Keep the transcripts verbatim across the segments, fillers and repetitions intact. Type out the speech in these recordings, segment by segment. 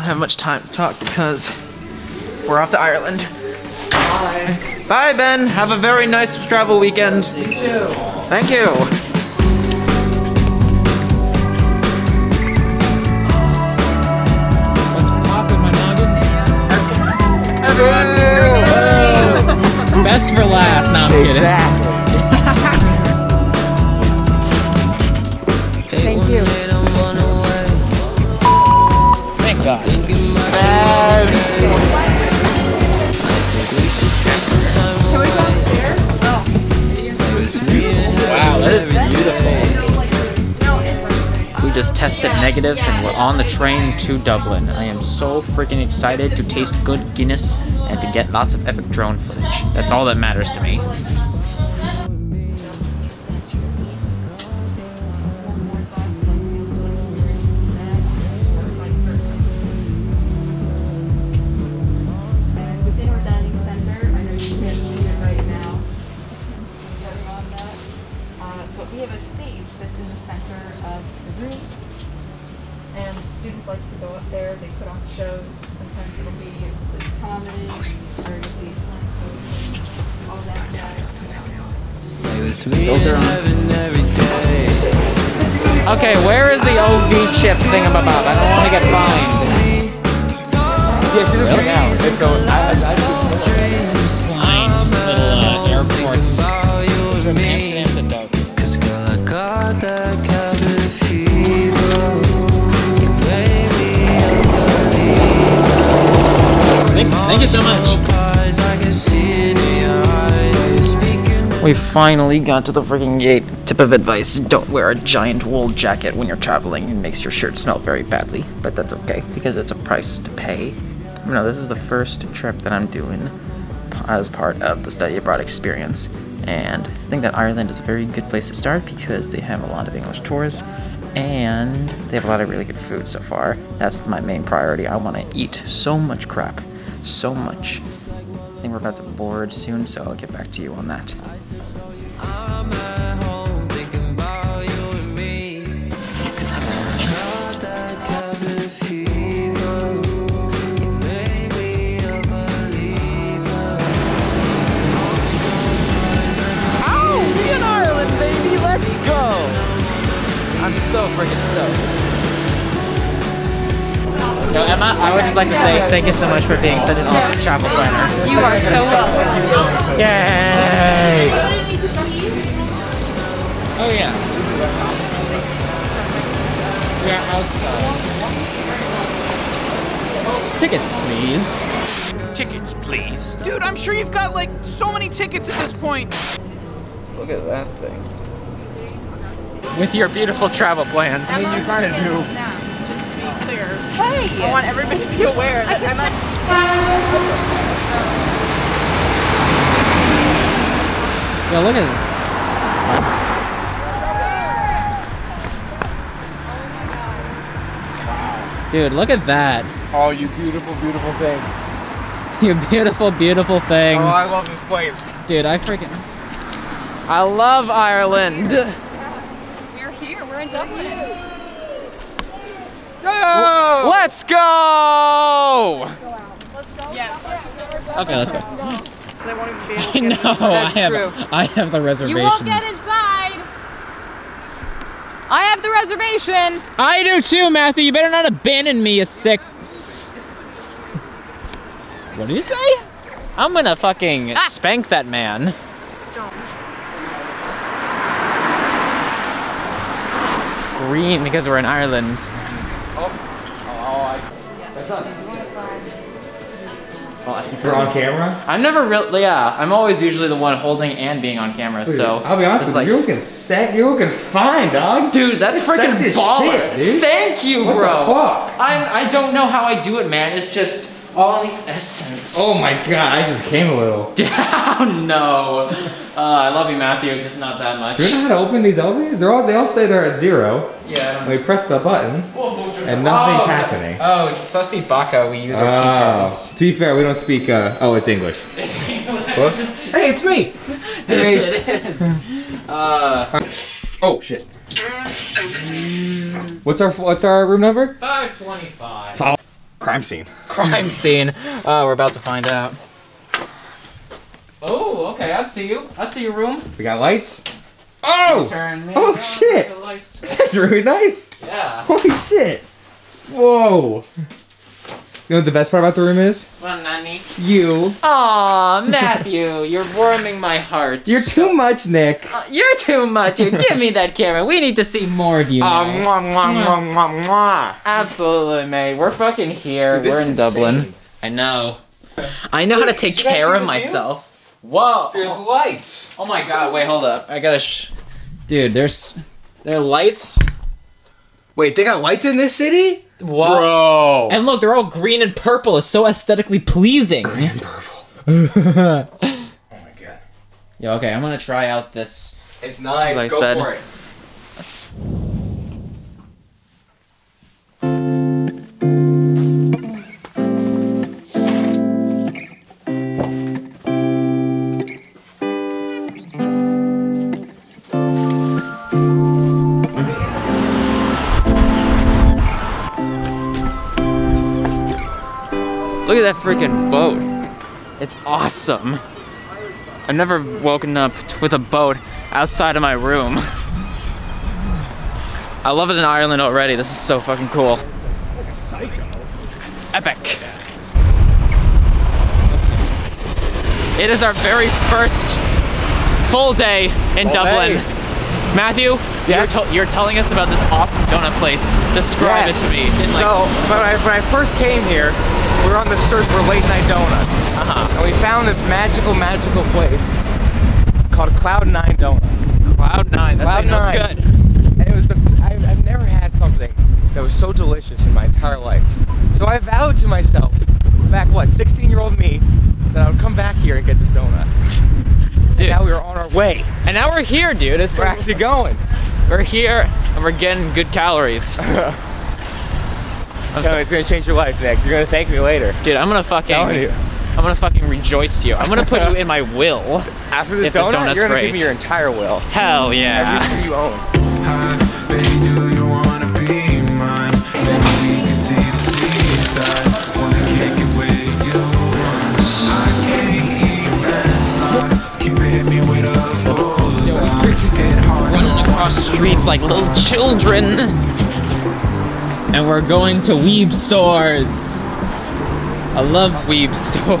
don't have much time to talk because we're off to Ireland. Bye. Bye, Ben. Have a very nice travel weekend. You too. Thank you. What's poppin', my noggins? Everyone. Everyone. Best for last. No, I'm kidding. Exactly. God. Bad. Can we go upstairs? No. Wow, that is beautiful. We just tested negative and we're on the train to Dublin. I am so freaking excited to taste good Guinness and to get lots of epic drone footage. That's all that matters to me. Okay, where is the O V chip thingamabab? I don't want to get fined. Yeah, see the really? Now, it's going. I, I, I fine little uh, airports. It's from Amsterdam to Dublin. Thank, thank you so much. We finally got to the freaking gate. Tip of advice, don't wear a giant wool jacket when you're traveling. It makes your shirt smell very badly, but that's okay because it's a price to pay. You know, this is the first trip that I'm doing as part of the study abroad experience, and I think that Ireland is a very good place to start because they have a lot of English tourists and they have a lot of really good food so far. That's my main priority. I want to eat so much crap, so much. I think we're about to board soon, so I'll get back to you on that. I'm so freaking stoked. Yo, Emma, I would just like to say thank you so much for being such an awesome travel planner. You are so welcome. Yay! Oh yeah. We are outside. Tickets, please. Tickets, please. Dude, I'm sure you've got like so many tickets at this point. Look at that thing. With your beautiful travel plans. I mean, you gotta do. Just to be clear. Hey! I want everybody to be aware that I'm not. Yo, look at him. Wow. Dude, look at that. Oh, you beautiful, beautiful thing. You beautiful, beautiful thing. Oh, I love this place. Dude, I freaking. I love Ireland. We're in Dublin. Yo! Let's go! Let's go. Yeah. Okay, let's go. So they won't even be able to get no, that's I have, true. I have the reservations. You won't get inside. I have the reservation. I do too, Matthew. You better not abandon me, you sick. What did you say? I'm gonna fucking ah. spank that man. Don't. Green because we're in Ireland. Oh, oh, I. That's not. Oh, we're on camera? I'm never really, yeah. I'm always usually the one holding and being on camera, dude, so. I'll be honest with like, you, you're looking set, you're looking fine, dog. Dude, that's freaking baller. Shit, dude. Thank you, what bro. What the fuck? I'm, I don't know how I do it, man. It's just all the essence. Oh my god, I just came a little. Down, no. Uh, I love you, Matthew, just not that much. Do you know how to open these elevators? They're all, they all say they're at zero. Yeah. We press the button, and nothing's oh, happening. Oh, it's sussy baka, we use our oh. keyboards. To be fair, we don't speak, uh, oh, it's English. It's English. Whoops. Hey, it's me! Hey. It is. Uh. Oh, shit. What's our, what's our room number? five twenty-five. Crime scene. Crime scene. Uh, we're about to find out. Oh, okay. I see you. I see your room. We got lights. Oh! Turn oh, down. Shit! This is really nice. Yeah. Holy shit. Whoa. You know what the best part about the room is? Well, Nanny. You. Aw, Matthew, you're warming my heart. You're too much, Nick. Uh, you're too much. Here, give me that camera. We need to see more of you. Uh, mate. Mwah, mwah, mwah, mwah, mwah. Absolutely, mate. We're fucking here. Dude, we're in Dublin. Insane. I know. I know Dude, how to take care of myself. View? Whoa. There's oh. lights. Oh my god. Wait, hold up. I gotta sh. Dude, there's. There are lights. Wait, they got lights in this city? Whoa. Bro. And look, they're all green and purple. It's so aesthetically pleasing. Green and purple. Oh my god. Yo, okay, I'm gonna try out this. It's nice. nice Go bed. for it. Look at that freaking boat. It's awesome. I've never woken up with a boat outside of my room. I love it in Ireland already. This is so fucking cool. Epic. It is our very first full day in full Dublin. Day. Matthew, yes. you're, you're telling us about this awesome donut place. Describe yes. it to me. In, like, so, when I, when I first came here, we were on the search for late night donuts. Uh-huh. And we found this magical, magical place called Cloud Nine Donuts. Cloud Nine, that's Cloud Nine. That's good. And it was the, I, I've never had something that was so delicious in my entire life. So I vowed to myself, back what, sixteen year old me, that I would come back here and get this donut. Dude. And now we were on our way. And now we're here, dude. It's we're like, actually going. We're here and we're getting good calories. I'm sorry, it's gonna change your life, Nick. You're gonna thank me later. Dude, I'm gonna fucking I'm, you. I'm gonna fucking rejoice to you. I'm gonna put you in my will. After this, if donut, this donut's you're gonna great. give me your entire will. Hell yeah. Everything you own. Hi, baby, do you wanna be mine? Maybe we can see the seaside. Wanna kick it with you. I can't even keep it hit me with a bullseye. Running across streets like little children. And we're going to weeb stores. I love weeb stores.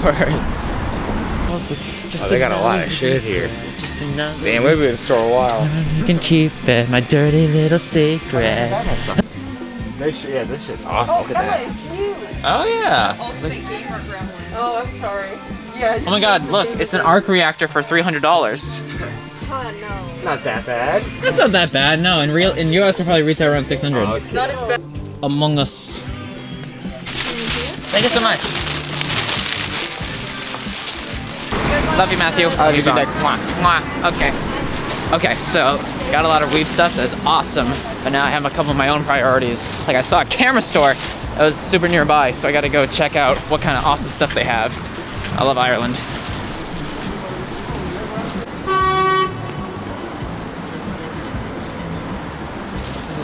Just oh, they got a lot of shit here. Just enough. Damn, we've been in the store a while. You can keep it, my dirty little secret. This, yeah, this shit's awesome. Oh, look at that. Oh, yeah. Oh, I'm sorry. Yeah. Oh my god, look, it's an arc reactor for three hundred dollars. Oh, no. It's not that bad. That's not that bad, no. In real, in U S, we probably retail around six hundred. Oh, not as bad. Among Us. Thank you so much. Love you, Matthew. I love you, Doc. Okay. Okay, so got a lot of weeb stuff. That's awesome. But now I have a couple of my own priorities. Like I saw a camera store that was super nearby, so I got to go check out what kind of awesome stuff they have. I love Ireland.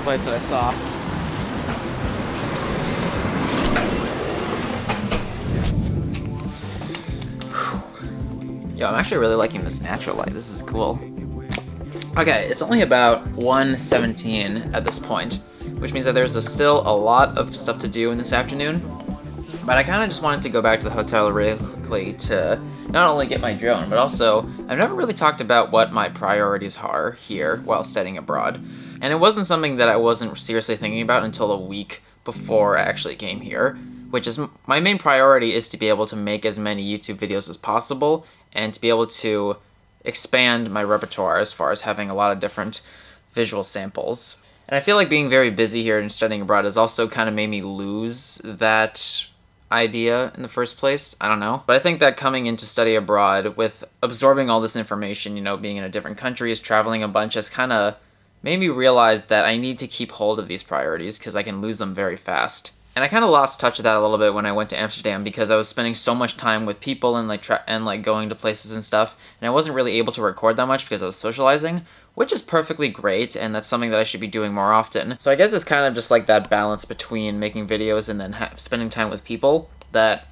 Place that I saw. Yo, I'm actually really liking this natural light. This is cool. Okay, it's only about one seventeen at this point, which means that there's a, still a lot of stuff to do in this afternoon. But I kind of just wanted to go back to the hotel really to not only get my drone, but also I've never really talked about what my priorities are here while studying abroad. And it wasn't something that I wasn't seriously thinking about until a week before I actually came here, which is my main priority is to be able to make as many YouTube videos as possible and to be able to expand my repertoire as far as having a lot of different visual samples. And I feel like being very busy here and studying abroad has also kind of made me lose that idea in the first place. I don't know. But I think that coming into study abroad with absorbing all this information, you know, being in a different country, is traveling a bunch, has kind of made me realize that I need to keep hold of these priorities because I can lose them very fast. And I kind of lost touch of that a little bit when I went to Amsterdam because I was spending so much time with people and like tra and like going to places and stuff, and I wasn't really able to record that much because I was socializing, which is perfectly great, and that's something that I should be doing more often. So I guess it's kind of just like that balance between making videos and then ha spending time with people that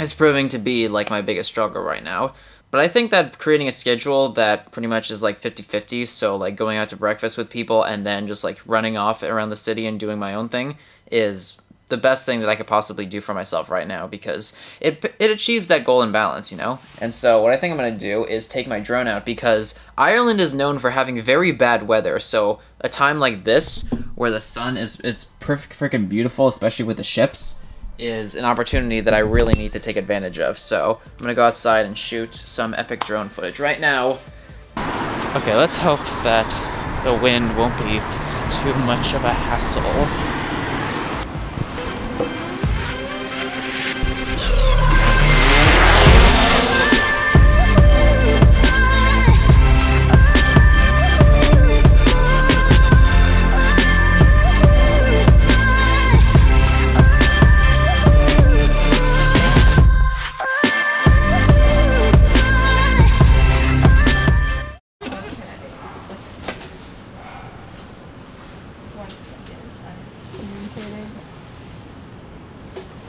is proving to be like my biggest struggle right now. But I think that creating a schedule that pretty much is like fifty fifty, so like going out to breakfast with people and then just like running off around the city and doing my own thing is the best thing that I could possibly do for myself right now, because it it achieves that goal and balance, you know? And so what I think I'm gonna do is take my drone out, because Ireland is known for having very bad weather, so a time like this where the sun is it's perfect freaking beautiful, especially with the ships, is an opportunity that I really need to take advantage of. So I'm gonna go outside and shoot some epic drone footage right now. Okay, let's hope that the wind won't be too much of a hassle.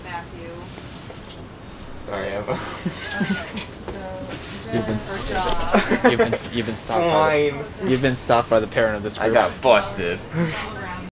Matthew. Sorry, Eva. Okay, so you've been, st you've been you've been stopped. Fine. By the, you've been stopped by the parent of this group. I got busted.